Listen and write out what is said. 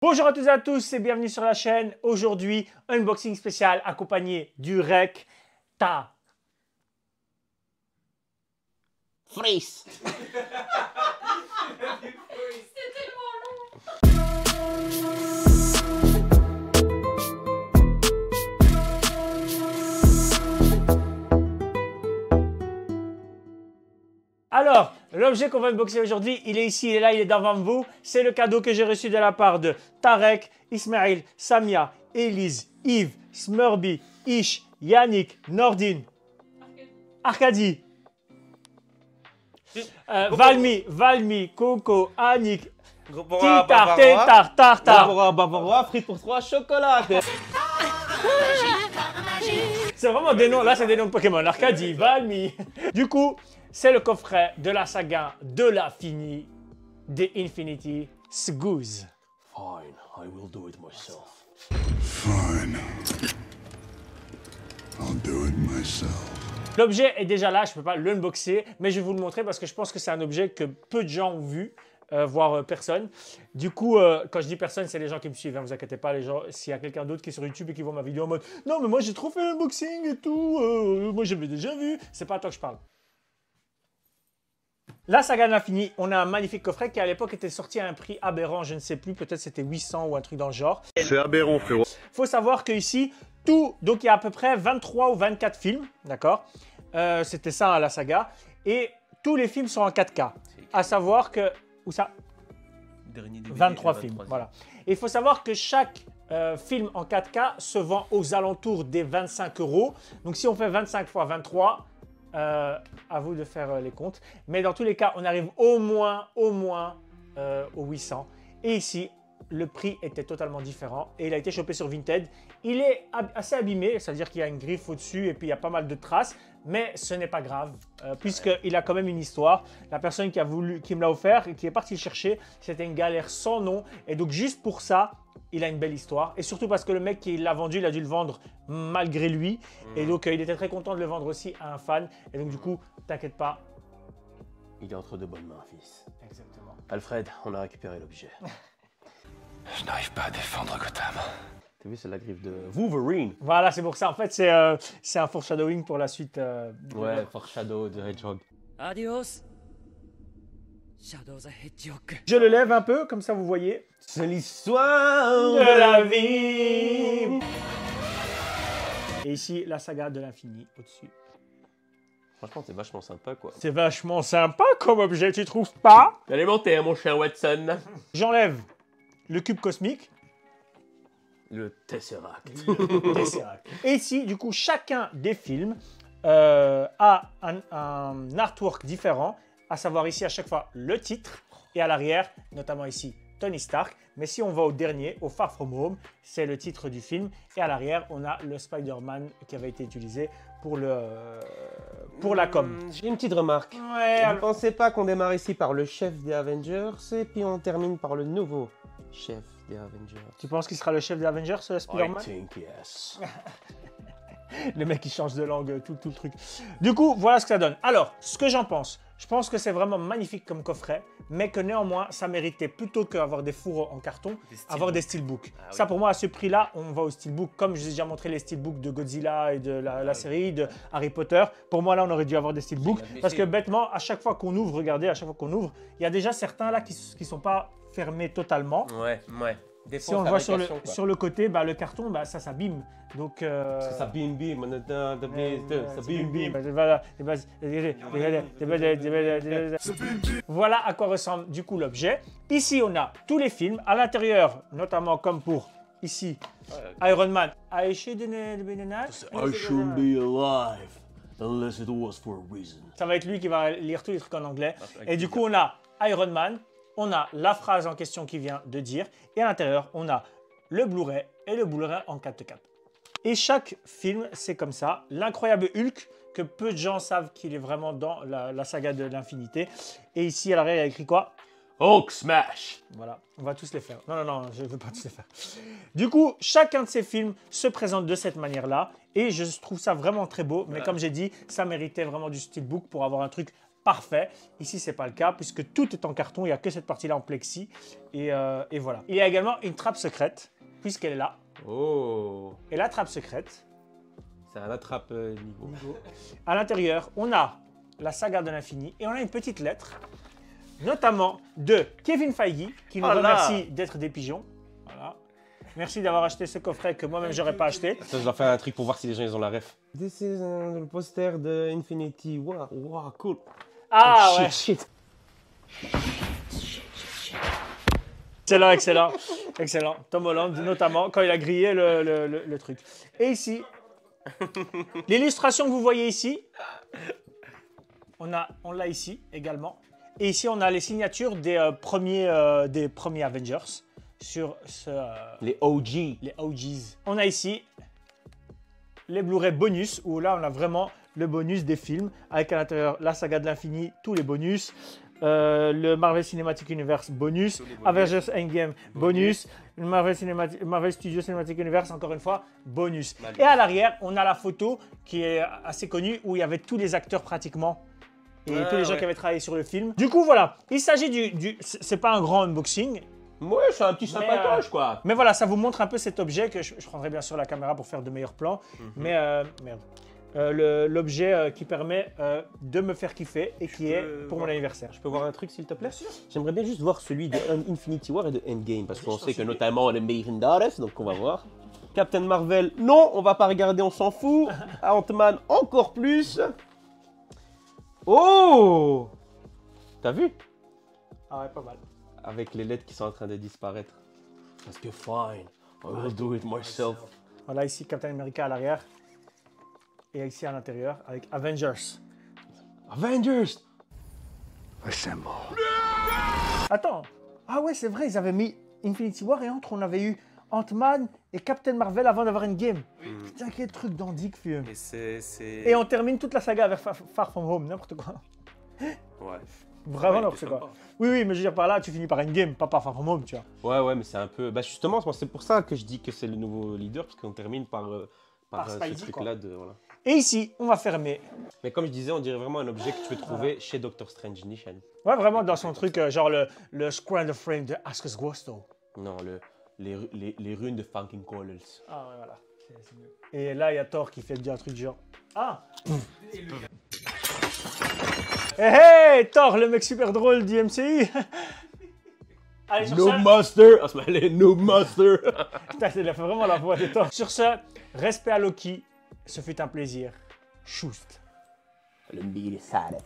Bonjour à tous et à tous et bienvenue sur la chaîne. Aujourd'hui, unboxing spécial accompagné du rec ta freeze. C'est tellement long. Alors, l'objet qu'on va unboxer aujourd'hui, il est ici, il est là, il est devant vous. C'est le cadeau que j'ai reçu de la part de Tarek, Ismaël, Samia, Elise, Yves, Smurby, Ish, Yannick, Nordine, Arcadie, Valmi, Coco, Anik, Titar, Tetar, Tartar. Frites pour 3 chocolats. C'est vraiment des noms, là c'est des noms de Pokémon. Arcadie, Valmi. Du coup, c'est le coffret de la saga de l'infini des Infinity Sagas. Fine, I will do it myself. Fine. I'll do it myself. L'objet est déjà là, je ne peux pas l'unboxer, mais je vais vous le montrer parce que je pense que c'est un objet que peu de gens ont vu, voire personne. Du coup, quand je dis personne, c'est les gens qui me suivent, hein, vous inquiétez pas, les gens, s'il y a quelqu'un d'autre qui est sur YouTube et qui voit ma vidéo en mode « Non, mais moi j'ai trop fait l'unboxing et tout, moi j'avais déjà vu », c'est pas à toi que je parle. La saga de l'infini, on a un magnifique coffret qui à l'époque était sorti à un prix aberrant, je ne sais plus, peut-être c'était 800 ou un truc dans le genre. C'est aberrant, frérot. Faut savoir qu'ici, tout, donc il y a à peu près 23 ou 24 films, d'accord, c'était ça hein, la saga, et tous les films sont en 4K, à savoir que, où ça, dernier DVD, 23 films, 23. Voilà. Et il faut savoir que chaque film en 4K se vend aux alentours des 25 €, donc si on fait 25 fois 23, à vous de faire les comptes, mais dans tous les cas, on arrive au moins aux 800. Et ici, le prix était totalement différent et il a été chopé sur Vinted. Il est assez abîmé, c'est-à-dire qu'il y a une griffe au-dessus et puis il y a pas mal de traces, mais ce n'est pas grave puisqu'il a quand même une histoire. La personne qui me l'a offert et qui est partie le chercher, c'était une galère sans nom et donc juste pour ça, il a une belle histoire et surtout parce que le mec qui l'a vendu, il a dû le vendre malgré lui et donc il était très content de le vendre aussi à un fan et donc du coup, t'inquiète pas. Il est entre de bonnes mains, fils. Exactement. Alfred, on a récupéré l'objet. Je n'arrive pas à défendre Gotham. T'as vu, c'est la griffe de Wolverine. Voilà, c'est pour ça. En fait, c'est un foreshadowing pour la suite. Ouais, foreshadow de Hedgehog. Adios. Shadows a Hedgehog. Je le lève un peu, comme ça vous voyez. C'est l'histoire de la vie. Et ici, la saga de l'infini au-dessus. Franchement, c'est vachement sympa, quoi. C'est vachement sympa comme objet, tu trouves pas? T'as alimenté, hein, mon cher Watson. J'enlève le cube cosmique. Le tesseract. Le tesseract. Et ici, du coup, chacun des films a un artwork différent, à savoir ici à chaque fois le titre, et à l'arrière, notamment ici, Tony Stark. Mais si on va au dernier, au Far From Home, c'est le titre du film, et à l'arrière, on a le Spider-Man qui avait été utilisé pour la com. J'ai une petite remarque. Ouais, ne pensez pas qu'on démarre ici par le chef des Avengers, et puis on termine par le nouveau chef des Avengers. Tu penses qu'il sera le chef des Avengers, Spider-Man? I think yes. Le mec qui change de langue, tout le truc. Du coup, voilà ce que ça donne. Alors, ce que j'en pense, je pense que c'est vraiment magnifique comme coffret, mais que néanmoins, ça méritait plutôt qu'avoir des fourreaux en carton, avoir des steelbooks. Ah, oui. Ça, pour moi, à ce prix-là, on va au steelbook, comme je vous ai déjà montré les steelbooks de Godzilla et de la série de Harry Potter. Pour moi, là, on aurait dû avoir des steelbooks, parce que bêtement, à chaque fois qu'on ouvre, regardez, à chaque fois qu'on ouvre, il y a déjà certains là qui ne sont pas fermés totalement. Ouais, ouais. Des si on le voit sur le côté, bah, le carton, bah, ça s'abîme. Donc, ça bim-bim, ça bim-bim. Voilà à quoi ressemble du coup l'objet. Ici, on a tous les films à l'intérieur, notamment comme pour ici, Iron Man. I should be alive, unless it was for a reason. Ça va être lui qui va lire tous les trucs en anglais. Et du coup, on a Iron Man. On a la phrase en question qui vient de dire. Et à l'intérieur, on a le Blu-ray et le Blu-ray en 4K. Et chaque film, c'est comme ça. L'incroyable Hulk, que peu de gens savent qu'il est vraiment dans la saga de l'infinité. Et ici, à l'arrière, il y a écrit quoi? Hulk Smash! Voilà, on va tous les faire. Non, non, non, je ne veux pas tous les faire. Du coup, chacun de ces films se présente de cette manière-là. Et je trouve ça vraiment très beau. Mais comme j'ai dit, ça méritait vraiment du steelbook pour avoir un truc parfait. Ici, c'est pas le cas puisque tout est en carton. Il n'y a que cette partie-là en plexi. Et voilà. Il y a également une trappe secrète puisqu'elle est là. Oh. Et la trappe secrète. C'est un attrape niveau. À l'intérieur, on a la saga de l'infini et on a une petite lettre, notamment de Kevin Feige qui nous remercie d'être des pigeons. Voilà. Merci d'avoir acheté ce coffret que moi-même j'aurais pas acheté. Ça, je leur fais un truc pour voir si les gens ils ont la ref. This is le poster de Infinity. Wow, wow, cool. Ah oh, ouais. Shit. Excellent, excellent, excellent. Tom Holland notamment quand il a grillé le truc. Et ici, l'illustration que vous voyez ici, on l'a ici également. Et ici on a les signatures des premiers Avengers. Sur ce... Les OGs. On a ici les Blu-ray bonus, où là on a vraiment le bonus des films, avec à l'intérieur la saga de l'infini, tous les bonus, le Marvel Cinematic Universe bonus, Avengers Endgame bonus, le Marvel Studios Cinematic Universe encore une fois bonus. Et à l'arrière, on a la photo qui est assez connue, où il y avait tous les acteurs pratiquement. Et tous les gens qui avaient travaillé sur le film. Du coup voilà, il s'agit c'est pas un grand unboxing. Ouais, c'est un petit sympatoche, quoi. Mais voilà, ça vous montre un peu cet objet que je prendrai bien sûr la caméra pour faire de meilleurs plans. L'objet qui permet de me faire kiffer et qui est pour mon anniversaire. Je peux voir un truc, s'il te plaît? J'aimerais bien juste voir celui de Infinity War et de Endgame, parce qu'on sait que notamment le Made in Dallas, donc on va voir. Captain Marvel, non, on va pas regarder, on s'en fout. Ant-Man, encore plus. Oh! T'as vu? Ah ouais, pas mal. Avec les lettres qui sont en train de disparaître. Parce que fine, I will do it myself. Voilà, ici Captain America à l'arrière. Et ici à l'intérieur avec Avengers. Avengers! Assemble. Attends. Ah ouais, c'est vrai, ils avaient mis Infinity War et entre, on avait eu Ant-Man et Captain Marvel avant d'avoir Endgame. Putain, quel truc dandique, vieux. Et on termine toute la saga avec Far From Home, n'importe quoi. Ouais. Vraiment, ouais, c'est quoi. Oui, mais je veux dire, par là, tu finis par Endgame, pas par Far From Home, tu vois. Ouais, mais c'est un peu... Bah justement, c'est pour ça que je dis que c'est le nouveau leader, parce qu'on termine par Spidey, ce truc-là de... Voilà. Et ici, on va fermer. Mais comme je disais, on dirait vraiment un objet que tu peux trouver chez Doctor Strange Nation. Ouais, vraiment, dans son truc, genre le Square Frame de Askus Gusto. Non, les runes de Funkin' Colors. Ah ouais, voilà. Et là, il y a Thor qui fait dire un truc genre... Ah. Hey, Thor, le mec super drôle du MCU. Allez, sur Noob Master. Allez, Noob Master. Putain, il a fait vraiment la voix de Thor. Sur ce, respect à Loki. Ce fut un plaisir. Schust. Le mille salles.